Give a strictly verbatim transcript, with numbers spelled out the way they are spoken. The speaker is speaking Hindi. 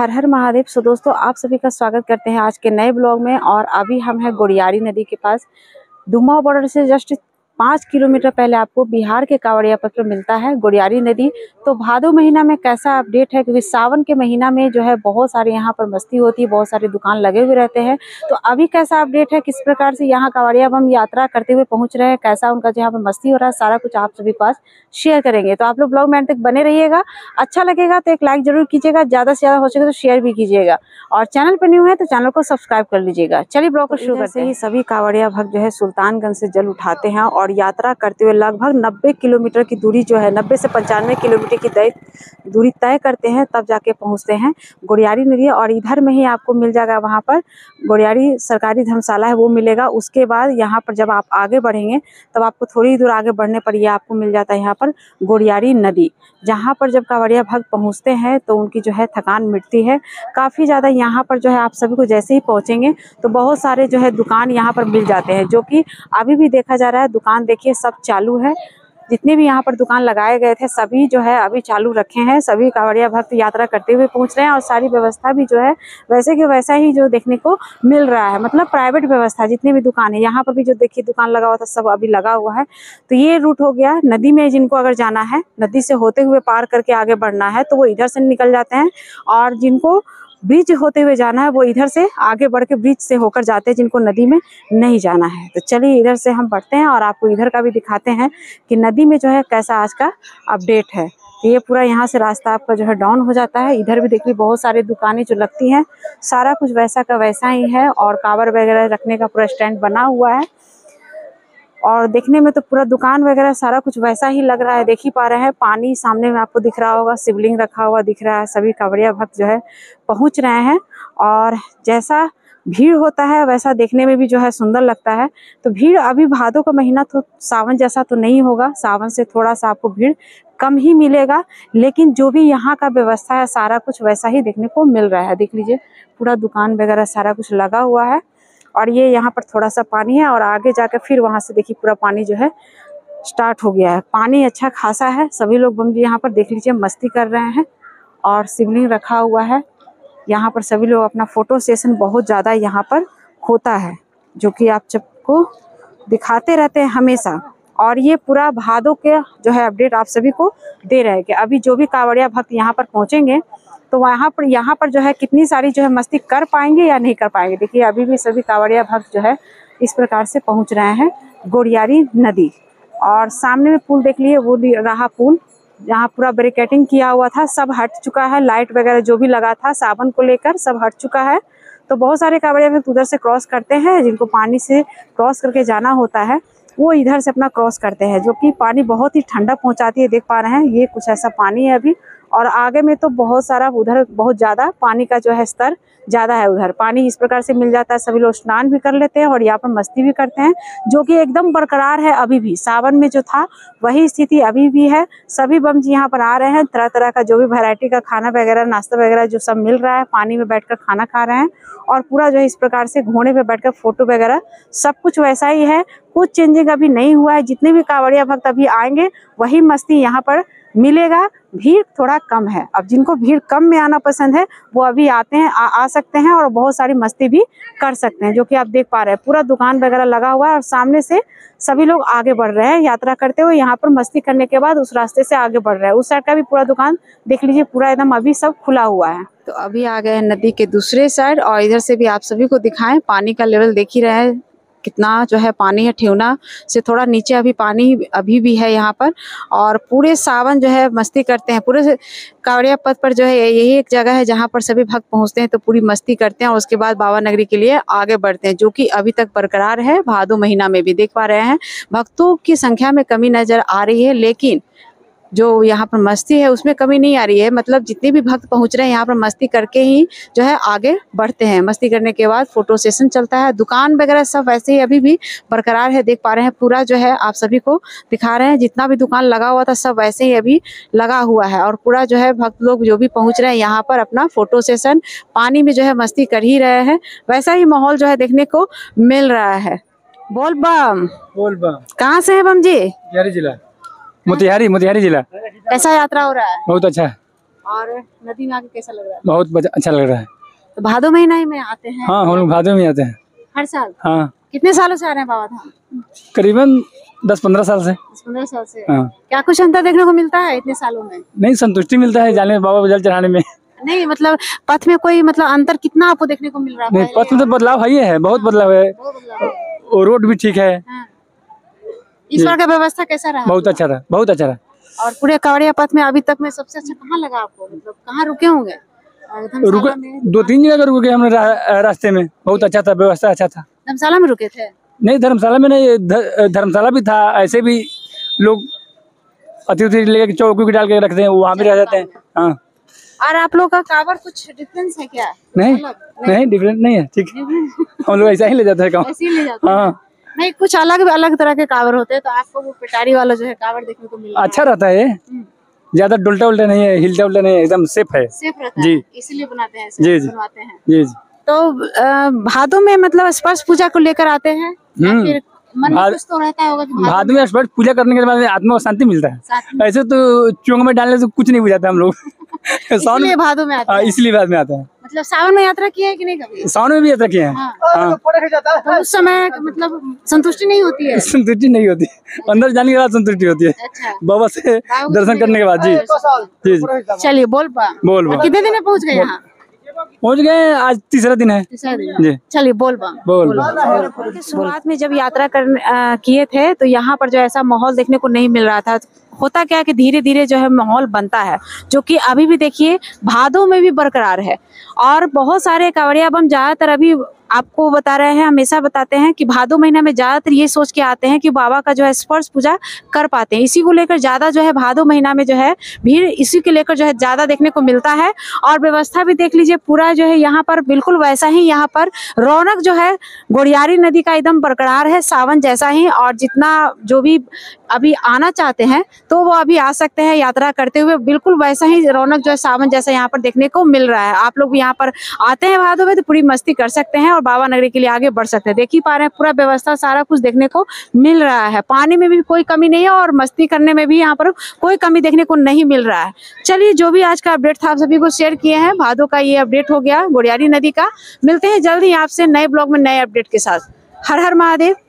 हर हर महादेव। सो दोस्तों, आप सभी का स्वागत करते हैं आज के नए ब्लॉग में। और अभी हम हैं गोड़ियारी नदी के पास। दुमा बॉर्डर से जस्ट पाँच किलोमीटर पहले आपको बिहार के कांवड़िया पथ पर मिलता है गोड़ियारी नदी। तो भादो महीना में कैसा अपडेट है, क्योंकि सावन के महीना में जो है बहुत सारे यहाँ पर मस्ती होती है, बहुत सारे दुकान लगे हुए रहते हैं। तो अभी कैसा अपडेट है, किस प्रकार से यहाँ कांवड़िया बम यात्रा करते हुए पहुँच रहे हैं, कैसा उनका जो यहाँ पर मस्ती हो रहा है, सारा कुछ आप सभी पास शेयर करेंगे। तो आप लोग ब्लॉग में अंत तक बने रहिएगा। अच्छा लगेगा तो एक लाइक जरूर कीजिएगा, ज़्यादा से ज़्यादा हो सके तो शेयर भी कीजिएगा। और चैनल पर न्यू है तो चैनल को सब्सक्राइब कर लीजिएगा। चलिए ब्लॉग को शुरू करते हैं। सभी कांवड़िया भक्त जो है सुल्तानगंज से जल उठाते हैं और यात्रा करते हुए लगभग नब्बे किलोमीटर की दूरी जो है नब्बे से पंचानवे किलोमीटर की तय दूरी तय करते हैं, तब जाके पहुंचते हैं गोड़ियारी नदी। और इधर में ही आपको मिल जाएगा, वहां पर गोड़ियारी सरकारी धर्मशाला है वो मिलेगा। उसके बाद यहां पर जब आप आगे बढ़ेंगे तब आपको थोड़ी दूर आगे बढ़ने पर यह आपको मिल जाता है यहाँ पर गोड़ियारी नदी, जहाँ पर जब कांवड़िया भक्त पहुँचते हैं तो उनकी जो है थकान मिटती है काफ़ी ज़्यादा। यहाँ पर जो है आप सभी को जैसे ही पहुँचेंगे तो बहुत सारे जो है दुकान यहाँ पर मिल जाते हैं, जो कि अभी भी देखा जा रहा है। दुकान देखिए सब चालू है, जितने भी यहाँ पर दुकान लगाए गए थे सभी जो है अभी चालू रखे हैं। सभी कांवड़िया भक्त यात्रा करते हुए पहुँच रहे हैं और सारी व्यवस्था भी जो है वैसे कि वैसा ही जो देखने को मिल रहा है, मतलब प्राइवेट व्यवस्था। जितने भी दुकान है यहाँ पर भी जो देखिए दुकान लगा हुआ था सब अभी लगा हुआ है। तो ये रूट हो गया नदी में, जिनको अगर जाना है नदी से होते हुए पार करके आगे बढ़ना है तो वो इधर से निकल जाते हैं, और जिनको ब्रिज होते हुए जाना है वो इधर से आगे बढ़ के ब्रिज से होकर जाते हैं, जिनको नदी में नहीं जाना है। तो चलिए इधर से हम बढ़ते हैं और आपको इधर का भी दिखाते हैं कि नदी में जो है कैसा आज का अपडेट है। तो ये पूरा यहाँ से रास्ता आपका जो है डाउन हो जाता है। इधर भी देखिए बहुत सारे दुकानें जो लगती हैं सारा कुछ वैसा का वैसा ही है, और कावर वगैरह रखने का पूरा स्टैंड बना हुआ है। और देखने में तो पूरा दुकान वगैरह सारा कुछ वैसा ही लग रहा है, देख ही पा रहे हैं। पानी सामने में आपको दिख रहा होगा, शिवलिंग रखा हुआ दिख रहा है। सभी कांवड़िया भक्त जो है पहुंच रहे हैं, और जैसा भीड़ होता है वैसा देखने में भी जो है सुंदर लगता है। तो भीड़ अभी भादों का महीना तो सावन जैसा तो नहीं होगा, सावन से थोड़ा सा आपको भीड़ कम ही मिलेगा, लेकिन जो भी यहाँ का व्यवस्था है सारा कुछ वैसा ही देखने को मिल रहा है। देख लीजिए पूरा दुकान वगैरह सारा कुछ लगा हुआ है, और ये यहाँ पर थोड़ा सा पानी है, और आगे जाकर फिर वहाँ से देखिए पूरा पानी जो है स्टार्ट हो गया है। पानी अच्छा खासा है। सभी लोग बम जी यहाँ पर देख लीजिए मस्ती कर रहे हैं, और शिवलिंग रखा हुआ है यहाँ पर। सभी लोग अपना फोटो सेशन बहुत ज़्यादा यहाँ पर होता है, जो कि आप सबको दिखाते रहते हैं हमेशा। और ये पूरा भादों के जो है अपडेट आप सभी को दे रहे हैं कि अभी जो भी कांवड़िया भक्त यहाँ पर पहुँचेंगे तो वहाँ पर यहाँ पर जो है कितनी सारी जो है मस्ती कर पाएंगे या नहीं कर पाएंगे। देखिए अभी भी सभी कांवड़िया भक्त जो है इस प्रकार से पहुँच रहे हैं गोड़ियारी नदी। और सामने में पुल देख लिए, वो रहा पुल जहाँ पूरा बैरिकेटिंग किया हुआ था, सब हट चुका है। लाइट वगैरह जो भी लगा था सावन को लेकर सब हट चुका है। तो बहुत सारे कांवड़िया भक्त उधर से क्रॉस करते हैं, जिनको पानी से क्रॉस करके जाना होता है वो इधर से अपना क्रॉस करते हैं, जो कि पानी बहुत ही ठंडा पहुँचाती है। देख पा रहे हैं ये कुछ ऐसा पानी है अभी, और आगे में तो बहुत सारा उधर बहुत ज़्यादा पानी का जो है स्तर ज़्यादा है। उधर पानी इस प्रकार से मिल जाता है, सभी लोग स्नान भी कर लेते हैं और यहाँ पर मस्ती भी करते हैं, जो कि एकदम बरकरार है। अभी भी सावन में जो था वही स्थिति अभी भी है। सभी बम जी यहाँ पर आ रहे हैं, तरह तरह का जो भी वैरायटी का खाना वगैरह नाश्ता वगैरह जो सब मिल रहा है, पानी में बैठकर खाना खा रहे हैं, और पूरा जो है इस प्रकार से घोड़े पर बैठकर फोटो वगैरह सब कुछ वैसा ही है। कुछ चेंजिंग अभी नहीं हुआ है। जितने भी कांवड़िया भक्त अभी आएंगे वही मस्ती यहाँ पर मिलेगा। भीड़ थोड़ा कम है। अब जिनको भीड़ कम में आना पसंद है वो अभी आते हैं, आ, आ सकते हैं, और बहुत सारी मस्ती भी कर सकते हैं, जो कि आप देख पा रहे हैं। पूरा दुकान वगैरह लगा हुआ है, और सामने से सभी लोग आगे बढ़ रहे हैं यात्रा करते हुए। यहाँ पर मस्ती करने के बाद उस रास्ते से आगे बढ़ रहे हैं। उस साइड का भी पूरा दुकान देख लीजिए, पूरा एकदम अभी सब खुला हुआ है। तो अभी आ गए नदी के दूसरे साइड, और इधर से भी आप सभी को दिखाएं। पानी का लेवल देख ही रहे हैं कितना जो है पानी है, ठेवना से थोड़ा नीचे अभी पानी अभी भी है यहाँ पर। और पूरे सावन जो है मस्ती करते हैं। पूरे कांवड़िया पथ पर जो है यही एक जगह है जहाँ पर सभी भक्त पहुँचते हैं तो पूरी मस्ती करते हैं, और उसके बाद बाबा नगरी के लिए आगे बढ़ते हैं, जो कि अभी तक बरकरार है। भादो महीना में भी देख पा रहे हैं भक्तों की संख्या में कमी नज़र आ रही है, लेकिन जो यहाँ पर मस्ती है उसमें कमी नहीं आ रही है। मतलब जितने भी भक्त पहुँच रहे हैं यहाँ पर मस्ती करके ही जो है आगे बढ़ते हैं। मस्ती करने के बाद फोटो सेशन चलता है। दुकान वगैरह सब वैसे ही अभी भी बरकरार है, देख पा रहे हैं। पूरा जो है आप सभी को दिखा रहे हैं, जितना भी दुकान लगा हुआ था सब वैसे ही अभी लगा हुआ है। और पूरा जो है भक्त लोग जो भी पहुँच रहे हैं यहाँ पर अपना फोटो सेशन पानी में जो है मस्ती कर ही रहे हैं। वैसा ही माहौल जो है देखने को मिल रहा है। बोल बम बोल बम। कहाँ से है बम जी? मोतिहारी मोतिहारी जिला। कैसा यात्रा हो रहा है? बहुत अच्छा। और नदी में आके कैसा लग रहा है? बहुत अच्छा लग रहा है। तो भादो महीना में आते हैं? हाँ, हम लोग भादो में आते हैं हर साल। हाँ। कितने सालों से आ रहे हैं बाबा धाम? करीबन दस पंद्रह साल से। दस पंद्रह साल से। हाँ। क्या कुछ अंतर देखने को मिलता है इतने सालों में? नहीं, संतुष्टि मिलता है जाने में, बाबा को जल चढ़ाने में। नहीं मतलब पथ में कोई मतलब अंतर कितना आपको देखने को मिल रहा है? पथ में तो बदलाव है, है बहुत बदलाव है, और रोड भी ठीक है। इस बार का व्यवस्था कैसा रहा? बहुत अच्छा रहा, बहुत अच्छा रहा। और पूरे कांवड़िया पथ में अभी तक में सबसे अच्छा कहाँ लगा आपको, मतलब कहाँ रुके होंगे? रुके दो तीन जगह रुके हमने रा, रास्ते में। बहुत अच्छा था, व्यवस्था अच्छा था। धर्मशाला में रुके थे? नहीं, धर्मशाला में नहीं, धर्मशाला भी था, ऐसे भी लोग अतिथि लेके चौकी डाल के रखते हैं, वहाँ भी रह जाते हैं। हाँ। और आप लोग का कांवड़ कुछ डिफरेंस है क्या? नहीं नहीं, डिफरेंस नहीं है, ठीक है, हम लोग ऐसा ही ले जाते हैं कांवड़। नहीं, कुछ अलग अलग तरह के कांवड़ होते हैं, तो आपको वो पिटारी वाला जो है कांवड़ देखने को मिला? अच्छा रहता है, ज्यादा डुलटा उल्टा नहीं है, हिलता उल्टा नहीं है, एकदम सेफ है, सेफ रहता है, इसीलिए बनाते हैं, जी जी, बनवाते हैं, जी जी। तो भादो में मतलब स्पर्श पूजा को लेकर आते हैं, फिर मन में कुछ तो रहता होगा कि भादो में स्पर्श पूजा करने के बाद आत्मा को शांति मिलता है। ऐसे तो चुंग में डालने से कुछ नहीं बुझाता हम लोग, इसलिए भादो में आते हैं। इसलिए बाद में आता है। मतलब सावन में यात्रा की है कि नहीं कभी? सावन में भी यात्रा की है। हाँ। हाँ। तो उस समय मतलब संतुष्टि नहीं होती है? संतुष्टि नहीं होती, अंदर जाने के बाद संतुष्टि होती है। अच्छा। बाबा से दर्शन करने के बाद। जी जी। चलिए बोल पा बोल पा कितने दिन में पहुँच गए यहाँ? पहुँच गए, आज तीसरा दिन है। जी। चलिए बोल बा बोल बा। शुरुआत में जब यात्रा किए थे तो यहाँ पर जो ऐसा माहौल देखने को नहीं मिल रहा था, होता क्या है कि धीरे धीरे जो है माहौल बनता है, जो कि अभी भी देखिए भादों में भी बरकरार है। और बहुत सारे कांवड़िया, अब हम ज़्यादातर अभी आपको बता रहे हैं, हमेशा बताते हैं कि भादो महीना में ज़्यादातर ये सोच के आते हैं कि बाबा का जो है स्पर्श पूजा कर पाते हैं, इसी को लेकर ज़्यादा जो है भादो महीना में जो है भीड़ इसी के लेकर जो है ज़्यादा देखने को मिलता है। और व्यवस्था भी देख लीजिए पूरा जो है यहाँ पर बिल्कुल वैसा ही, यहाँ पर रौनक जो है गोड़ियारी नदी का एकदम बरकरार है, सावन जैसा ही। और जितना जो भी अभी आना चाहते हैं तो वो अभी आ सकते हैं, यात्रा करते हुए बिल्कुल वैसा ही रौनक जो है सावन जैसा यहाँ पर देखने को मिल रहा है। आप लोग भी यहाँ पर आते हैं भादो में तो पूरी मस्ती कर सकते हैं और बाबा नगरी के लिए आगे बढ़ सकते हैं। देख ही पा रहे हैं पूरा व्यवस्था, सारा कुछ देखने को मिल रहा है, पानी में भी कोई कमी नहीं है और मस्ती करने में भी यहाँ पर कोई कमी देखने को नहीं मिल रहा है। चलिए, जो भी आज का अपडेट था आप सभी को शेयर किए हैं, भादो का ये अपडेट हो गया गोड़ियारी नदी का। मिलते हैं जल्द ही आपसे नए ब्लॉग में नए अपडेट के साथ। हर हर महादेव।